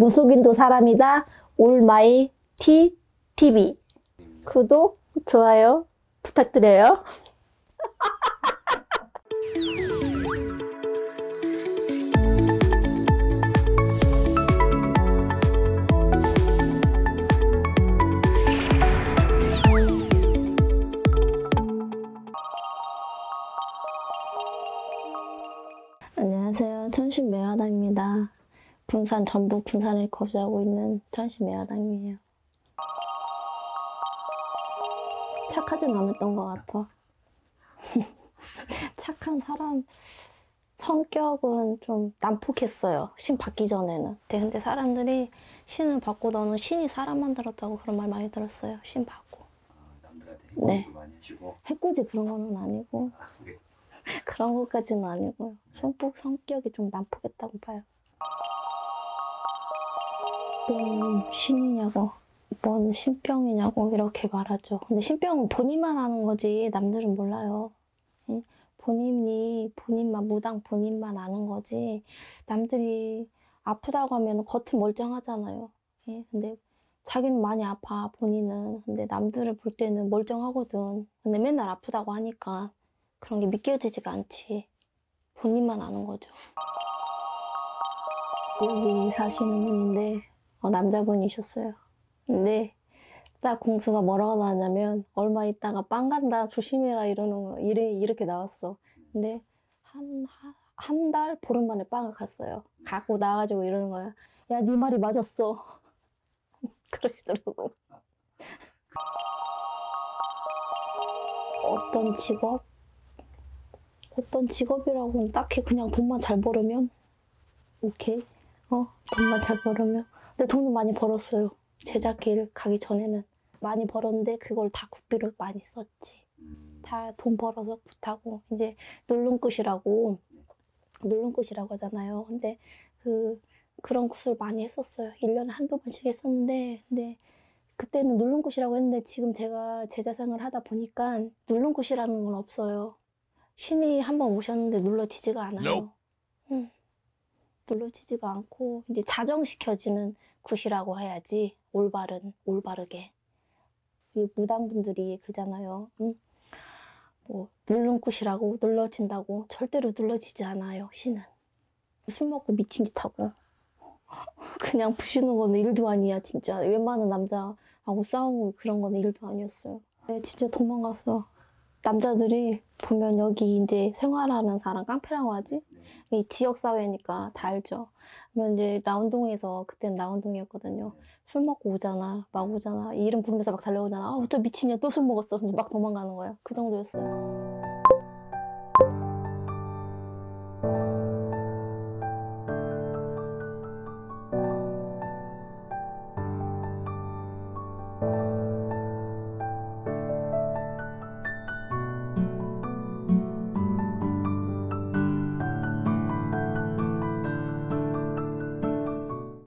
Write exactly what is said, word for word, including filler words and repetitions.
무속인도 사람이다. 올마이티티비. 구독, 좋아요 부탁드려요. 안녕하세요. 천신매화당입니다. 군산, 전북 군산을 거주하고 있는 천신매화당이에요. 착하진 않았던 것 같아. 착한 사람 성격은 좀 난폭했어요. 신 받기 전에는. 근데 사람들이 신을 받고 너는 신이 사람 만들었다고 그런 말 많이 들었어요. 신 받고. 아, 남들한테 해코지도 네. 많이 해주고. 해코지 그런 거는 아니고. 아, 그래. 그런 것까지는 아니고요. 성격, 성격이 좀 난폭했다고 봐요. 뭔 신이냐고, 뭔 신병이냐고 이렇게 말하죠. 근데 신병은 본인만 아는 거지 남들은 몰라요. 본인이 본인만 무당 본인만 아는 거지 남들이 아프다고 하면 겉은 멀쩡하잖아요. 근데 자기는 많이 아파 본인은. 근데 남들을 볼 때는 멀쩡하거든. 근데 맨날 아프다고 하니까 그런 게 믿겨지지가 않지. 본인만 아는 거죠. 여기 사시는 분인데 어, 남자분이셨어요. 근데 딱 공수가 뭐라고 나왔냐면 얼마 있다가 빵 간다 조심해라 이러는 거 이래, 이렇게 나왔어. 근데 한 한 달 보름 만에 빵을 갔어요. 갖고 나와가지고 이러는 거야. 야, 네 말이 맞았어. 그러시더라고. 어떤 직업? 어떤 직업이라고는 딱히 그냥 돈만 잘 벌으면 오케이. 어, 돈만 잘 벌으면. 근데 돈을 많이 벌었어요. 제작기를 가기 전에는 많이 벌었는데 그걸 다 국비로 많이 썼지. 다 돈 벌어서 굿하고 이제 눌름굿이라고 눌름굿이라고 하잖아요. 근데 그 그런 굿을 많이 했었어요. 일 년에 한두 번씩 했었는데 근데 그때는 눌름굿이라고 했는데 지금 제가 제자생을 하다 보니까 눌름굿이라는 건 없어요. 신이 한번 오셨는데 눌러지지가 않아요. No. 응. 눌러지지가 않고 이제 자정시켜지는 굿이라고 해야지 올바른 올바르게 이 무당분들이 그러잖아요. 응? 뭐 눌른 굿이라고 눌러진다고 절대로 눌러지지 않아요. 신은 술 먹고 미친 짓 하고 그냥 부시는 거는 일도 아니야. 진짜 웬만한 남자하고 싸우고 그런 거는 일도 아니었어요. 진짜 도망갔어. 남자들이 보면 여기 이제 생활하는 사람 깡패라고 하지? 이 지역사회니까 다 알죠. 그러면 이제 나운동에서, 그때는 나운동이었거든요. 술 먹고 오잖아, 막 오잖아. 이름 부르면서 막 달려오잖아. 아, 어쩌 미친년 또 술 먹었어. 막 도망가는 거야. 그 정도였어요.